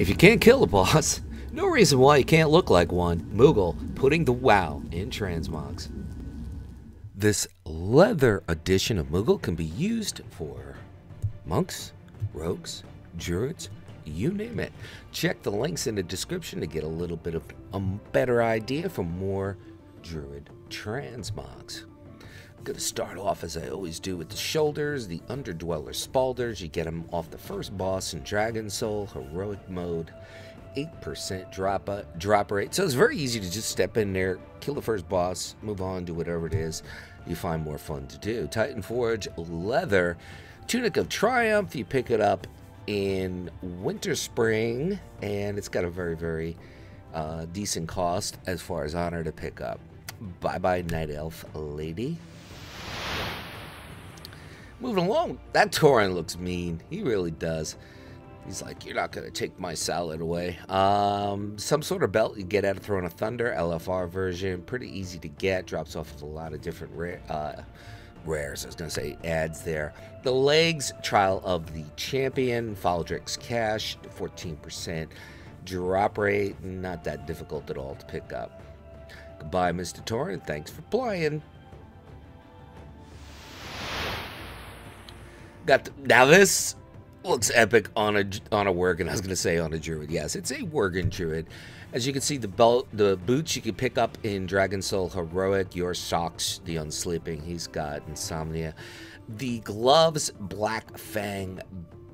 If you can't kill the boss, no reason why you can't look like one. Moogle putting the wow in transmogs. This leather edition of Moogle can be used for monks, rogues, druids, you name it. Check the links in the description to get a little bit of a better idea for more druid transmogs. I'm going to start off as I always do with the shoulders, the Underdweller Spalders. You get them off the first boss in Dragon Soul, heroic mode. 8% drop rate, so it's very easy to just step in there, kill the first boss, move on, do whatever it is you find more fun to do. Titan Forge leather tunic of triumph, you pick it up in Winter Spring, and it's got a very, very decent cost as far as honor to pick up. Bye bye, night elf lady. Moving along, that Tauren looks mean. He really does. He's like, you're not going to take my salad away. Some sort of belt you get out of Throne of Thunder, LFR version. Pretty easy to get. Drops off with a lot of different rares. I was going to say ads there. The legs, Trial of the Champion, Faldrick's Cash, 14% drop rate. Not that difficult at all to pick up. Goodbye, Mr. Tauren. Thanks for playing. Got the, now this looks epic on a Worgen. I was gonna say on a druid. Yes, it's a Worgen druid. As you can see, the belt, the boots you can pick up in Dragon Soul heroic. Your socks, the unsleeping. He's got insomnia. The gloves, Black Fang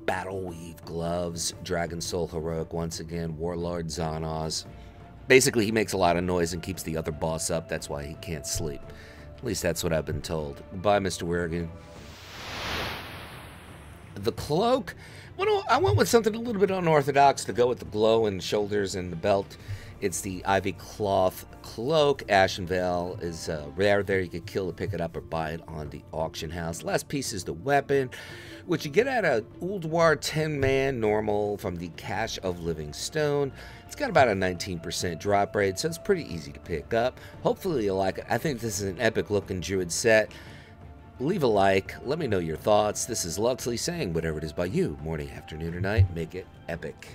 Battleweave gloves. Dragon Soul heroic once again. Warlord Zanaz. Basically, he makes a lot of noise and keeps the other boss up. That's why he can't sleep. At least that's what I've been told. Bye, Mr. Worgen. The cloak, well, I went with something a little bit unorthodox to go with the glow and shoulders and the belt. It's the ivy cloth cloak. Ashen Veil is rare there. You can kill to pick it up or buy it on the auction house. Last piece is the weapon, which you get out of Ulduar 10-man normal from the Cache of Living Stone. It's got about a 19% drop rate, so it's pretty easy to pick up. Hopefully you like it. I think this is an epic-looking druid set. Leave a like, let me know your thoughts. This is Luxley saying whatever it is by you, morning, afternoon, or night, make it epic.